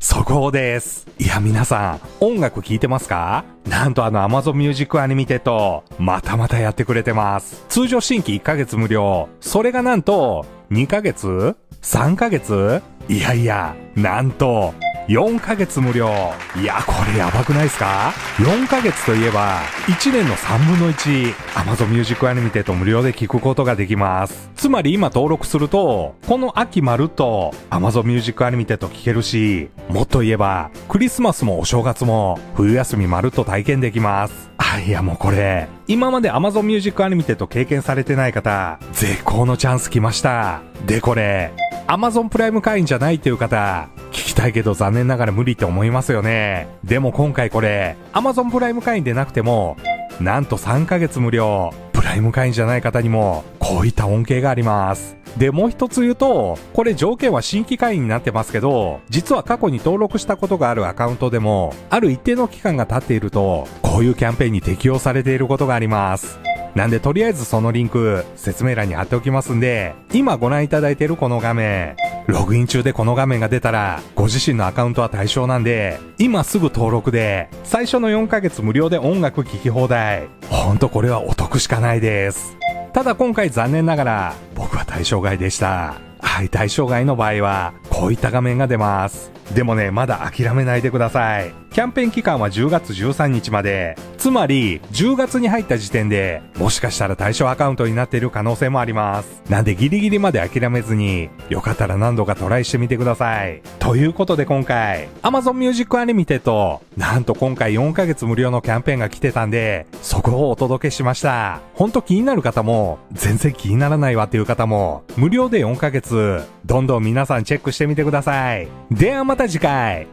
速報です。いや皆さん、音楽聴いてますか？なんとAmazon Music Unlimited、またまたやってくれてます。通常新規1ヶ月無料。それがなんと、2ヶ月 ?3 ヶ月？いやいや、なんと、4ヶ月無料。いや、これやばくないですか ?4 ヶ月といえば、1年の3分の1、Amazon Music Unlimited 無料で聞くことができます。つまり今登録すると、この秋まるっと Amazon Music Unlimited 聞けるし、もっと言えば、クリスマスもお正月も、冬休みまるっと体験できます。あ、いやもうこれ、今まで Amazon Music Unlimited 経験されてない方、絶好のチャンス来ました。で、これ、Amazon プライム会員じゃないという方、聞きたいけど残念ながら無理って思いますよね。でも今回これ、Amazon プライム会員でなくても、なんと3ヶ月無料。プライム会員じゃない方にも、こういった恩恵があります。で、もう一つ言うと、これ条件は新規会員になってますけど、実は過去に登録したことがあるアカウントでも、ある一定の期間が経っていると、こういうキャンペーンに適用されていることがあります。なんでとりあえずそのリンク、説明欄に貼っておきますんで、今ご覧いただいているこの画面、ログイン中でこの画面が出たら、ご自身のアカウントは対象なんで、今すぐ登録で、最初の4ヶ月無料で音楽聴き放題。ほんとこれはお得しかないです。ただ今回残念ながら、僕は対象外でした。はい、対象外の場合は、こういった画面が出ます。でもね、まだ諦めないでください。キャンペーン期間は10月13日まで。つまり、10月に入った時点で、もしかしたら対象アカウントになっている可能性もあります。なんでギリギリまで諦めずに、よかったら何度かトライしてみてください。ということで今回、Amazon Music Unlimited、なんと今回4ヶ月無料のキャンペーンが来てたんで、速報をお届けしました。ほんと気になる方も、全然気にならないわっていう方も、無料で4ヶ月、どんどん皆さんチェックしてみてください。ではまた次回。